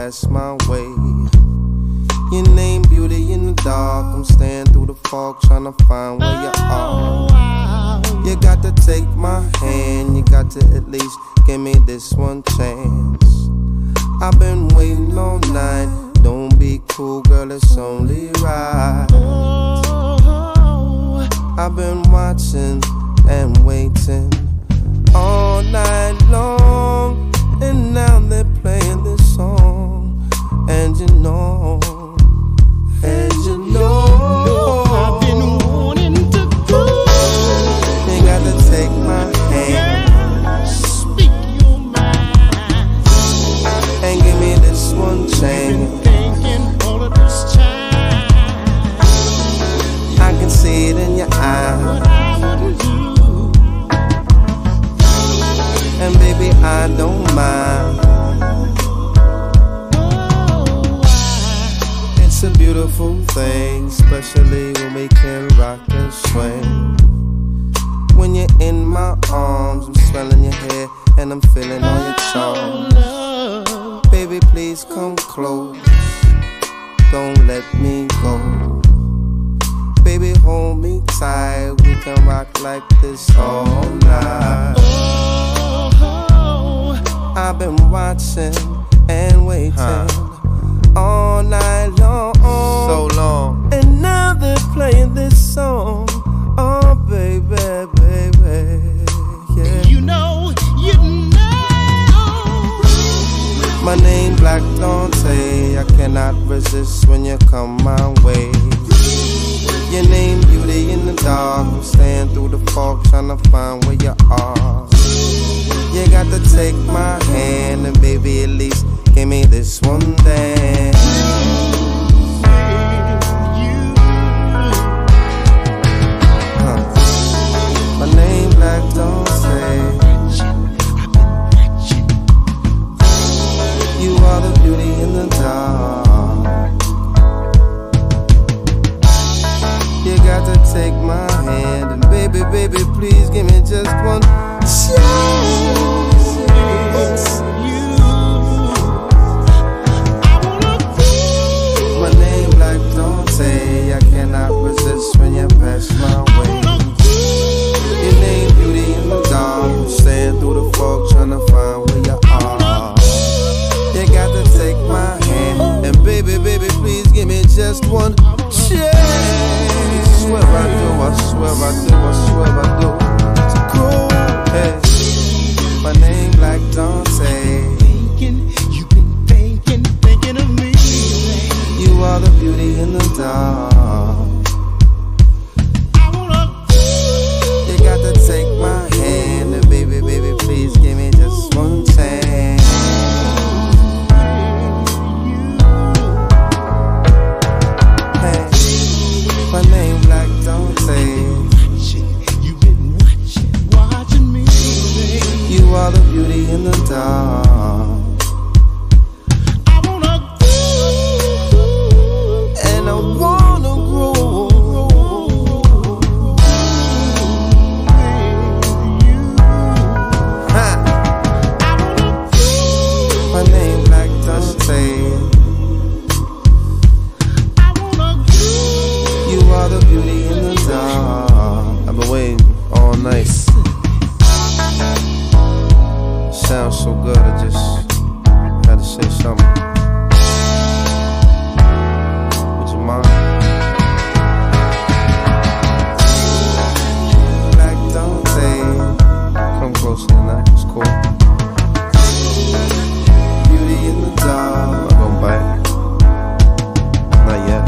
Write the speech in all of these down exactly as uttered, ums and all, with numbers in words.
pass my way. Your name, beauty in the dark. I'm staying through the fog, trying to find where you are. You got to take my hand. You got to at least give me this one chance. I've been waiting all night. Don't be cool, girl, it's only right. I've been watching and waiting all night long, and now they're playing this song. And you know, and you know, I've been wanting to go. You gotta take my hand, speak your mind, and give me this one chance. Thinking all of this time, I can see it in your eyes. And baby, I don't mind. It's a beautiful thing, especially when we can rock and swing. When you're in my arms, I'm smelling your hair and I'm feeling all your charms. Baby, please come close, don't let me go. Baby, hold me tight, we can rock like this all night. I've been watching and waiting huh. all night long, so long, and now they're playing this song. Oh baby, baby, yeah. You know, you know. My name Black Dante. I cannot resist when you come my way. Your name beauty in the dark. I'm staying through the fog, trying to find where you are. You got to take my hand, and baby, at least give me this one dance. Huh. My name Black Dante. You are the beauty in the dark. You got to take my hand, and baby, baby, please give me just one chance. I cannot resist when you pass my way. Your name beauty in the dark. Staying through the fog, trying to find where you are. You got to take my hand, and baby, baby, please give me just one chance. Swear I do, I swear I do, I swear I do. It's cool, hey. My name Black Dante. You are the beauty in the dark. You got to take my hand, and baby, baby, please give me just one chance. Hey, my name Black Dante. You've been watching, watching me. You are the beauty in the dark. Nice. Sounds so good, I just had to say something. Would you mind? Black Dante. Come closer than that, it's cool. Beauty in the dark. I'm gonna bite. Not yet.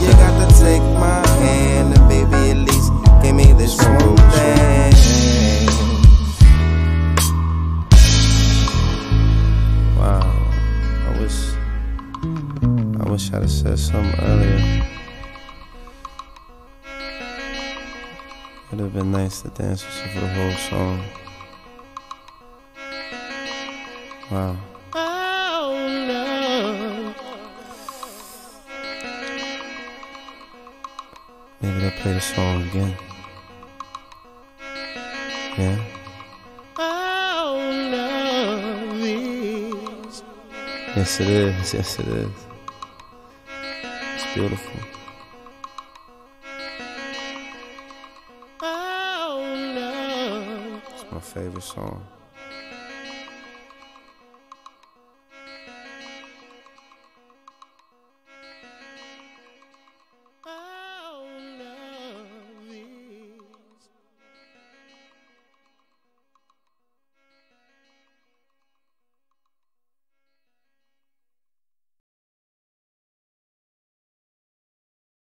You got to take my hand, and baby, at least give me this one dance. Wow, I wish I wish I'd have said something earlier. It'd have been nice to dance with you for the whole song. Wow. Maybe they'll play the song again. Yeah. All love is Yes, it is. Yes, it is. It's beautiful. It's my favorite song.